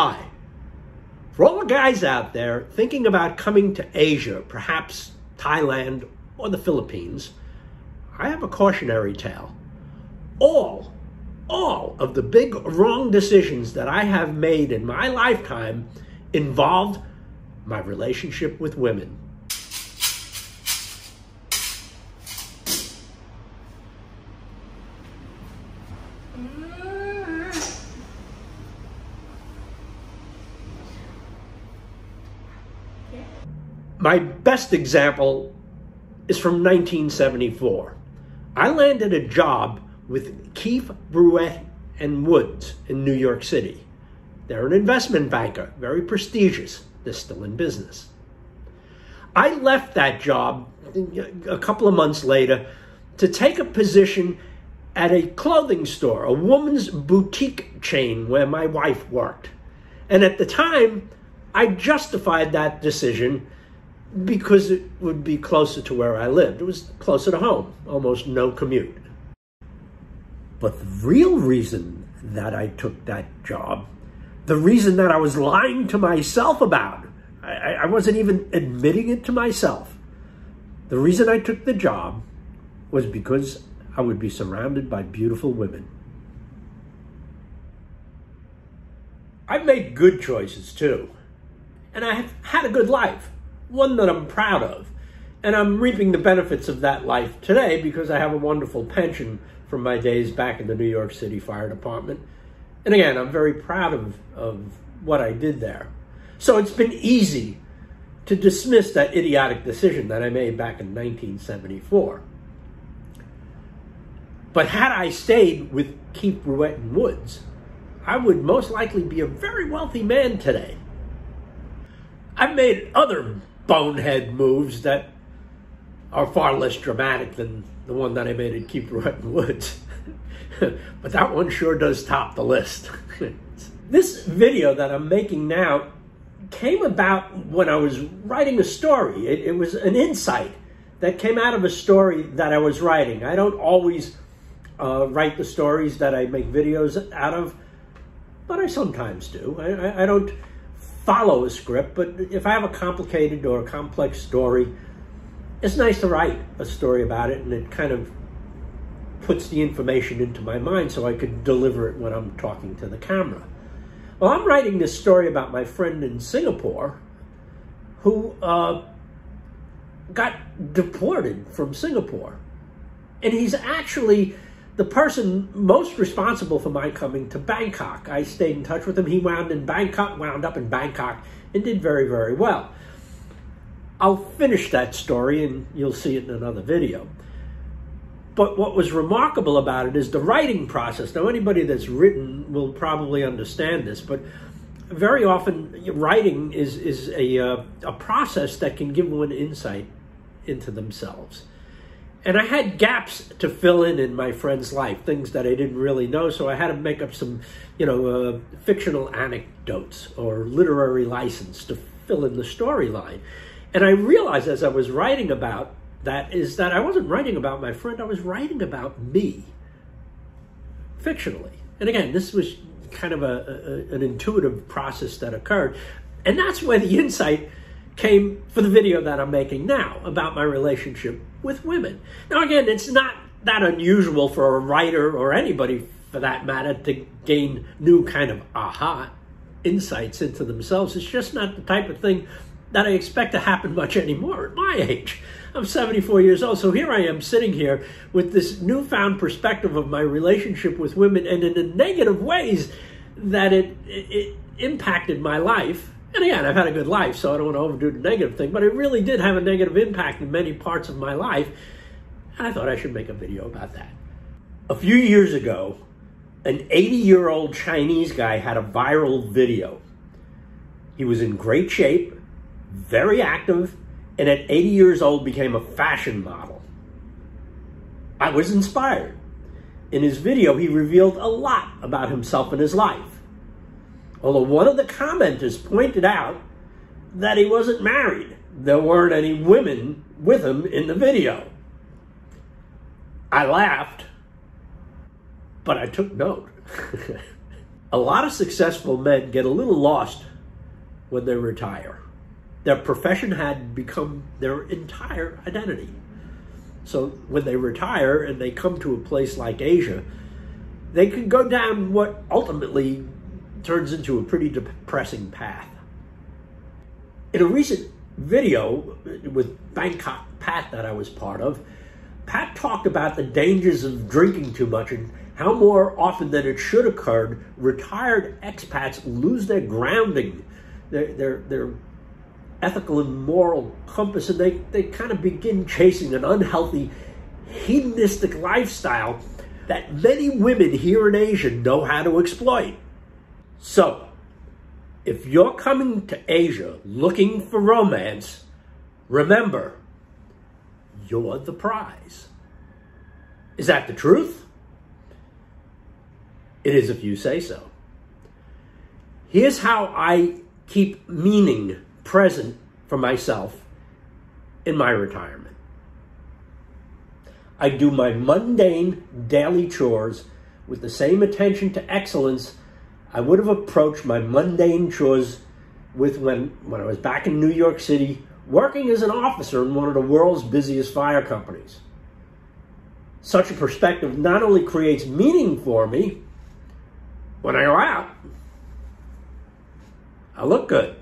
Hi. For all the guys out there thinking about coming to Asia, perhaps Thailand or the Philippines, I have a cautionary tale. All of the big wrong decisions that I have made in my lifetime involved my relationship with women. My best example is from 1974. I landed a job with Keith Ruetton Woods in New York City. They're an investment banker, very prestigious. They're still in business. I left that job a couple of months later to take a position at a clothing store, a woman's boutique chain where my wife worked. And at the time, I justified that decision because it would be closer to where I lived. It was closer to home, almost no commute. But the real reason that I took that job, the reason that I was lying to myself about, I wasn't even admitting it to myself. The reason I took the job was because I would be surrounded by beautiful women. I've made good choices too. And I have had a good life. One that I'm proud of. And I'm reaping the benefits of that life today because I have a wonderful pension from my days back in the New York City Fire Department. And again, I'm very proud of what I did there. So it's been easy to dismiss that idiotic decision that I made back in 1974. But had I stayed with Keith Ruetton Woods, I would most likely be a very wealthy man today. I've made other bonehead moves that are far less dramatic than the one that I made at Keith Ruetton Woods. But that one sure does top the list. This video that I'm making now came about when I was writing a story. It was an insight that came out of a story that I was writing. I don't always write the stories that I make videos out of, but I sometimes do. I don't follow a script, but if I have a complicated or a complex story, it's nice to write a story about it, and it kind of puts the information into my mind so I could deliver it when I'm talking to the camera. Well, I'm writing this story about my friend in Singapore who got deported from Singapore. And he's actually the person most responsible for my coming to Bangkok. I stayed in touch with him. He wound up in Bangkok, and did very, very well. I'll finish that story and you'll see it in another video. But what was remarkable about it is the writing process. Now, anybody that's written will probably understand this, but very often writing is a process that can give one insight into themselves. And I had gaps to fill in my friend's life, things that I didn't really know, so I had to make up some, fictional anecdotes or literary license to fill in the storyline. And I realized as I was writing about that is that I wasn't writing about my friend, I was writing about me, fictionally. And again, this was kind of an intuitive process that occurred. And that's where the insight came for the video that I'm making now about my relationship with women. Now again, it's not that unusual for a writer or anybody for that matter to gain new kind of aha insights into themselves. It's just not the type of thing that I expect to happen much anymore at my age. I'm 74 years old, so here I am sitting here with this newfound perspective of my relationship with women and in the negative ways that it impacted my life. And again, I've had a good life, so I don't want to overdo the negative thing, but it really did have a negative impact in many parts of my life. And I thought I should make a video about that. A few years ago, an 80-year-old Chinese guy had a viral video. He was in great shape, very active, and at 80 years old became a fashion model. I was inspired. In his video, he revealed a lot about himself and his life. Although one of the commenters pointed out that he wasn't married. There weren't any women with him in the video. I laughed, but I took note. a lot of successful men get a little lost when they retire. Their profession had become their entire identity. So when they retire and they come to a place like Asia, they can go down what ultimately turns into a pretty depressing path. In a recent video with Bangkok Pat that I was part of, Pat talked about the dangers of drinking too much and how more often than it should occurred, retired expats lose their grounding, their ethical and moral compass, and they kind of begin chasing an unhealthy, hedonistic lifestyle that many women here in Asia know how to exploit. So, if you're coming to Asia looking for romance, remember, you're the prize. Is that the truth? It is if you say so. Here's how I keep meaning present for myself in my retirement. I do my mundane daily chores with the same attention to excellence I would have approached my mundane chores with when I was back in New York City, working as an officer in one of the world's busiest fire companies. Such a perspective not only creates meaning for me, when I go out, I look good.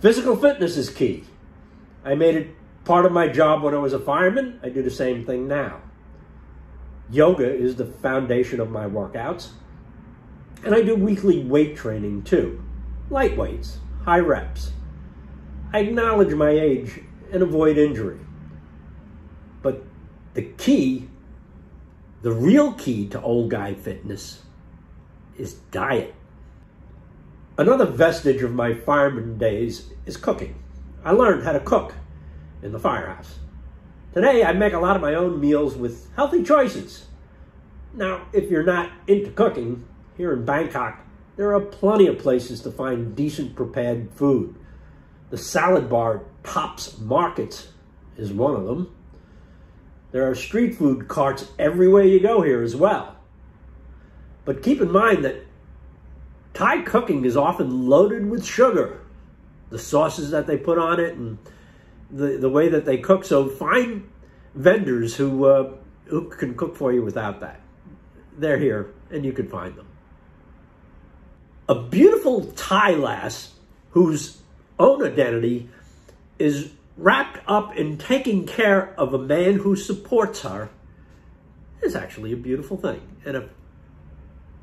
Physical fitness is key. I made it part of my job when I was a fireman. I do the same thing now. Yoga is the foundation of my workouts, and I do weekly weight training too. Light weights, high reps. I acknowledge my age and avoid injury. But the key, the real key to old guy fitness is diet. Another vestige of my fireman days is cooking. I learned how to cook in the firehouse. Today, I make a lot of my own meals with healthy choices. Now, if you're not into cooking, here in Bangkok, there are plenty of places to find decent prepared food. The salad bar Tops Market is one of them. There are street food carts everywhere you go here as well. But keep in mind that Thai cooking is often loaded with sugar, the sauces that they put on it, and the way that they cook, so find vendors who can cook for you without that. They're here, and you can find them. A beautiful Thai lass whose own identity is wrapped up in taking care of a man who supports her is actually a beautiful thing. And if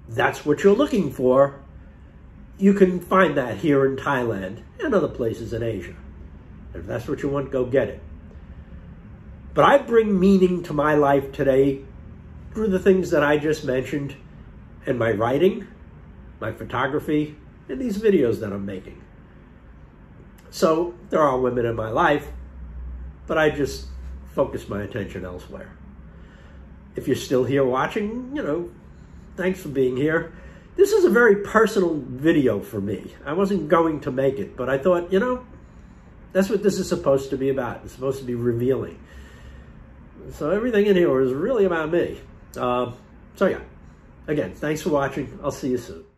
that's what you're looking for, you can find that here in Thailand and other places in Asia. If that's what you want, go get it. But I bring meaning to my life today through the things that I just mentioned and my writing, my photography, and these videos that I'm making. So there are women in my life, but I just focus my attention elsewhere. If you're still here watching, you know, thanks for being here. This is a very personal video for me. I wasn't going to make it, but I thought, you know, that's what this is supposed to be about. It's supposed to be revealing. So everything in here is really about me. So yeah, again, thanks for watching. I'll see you soon.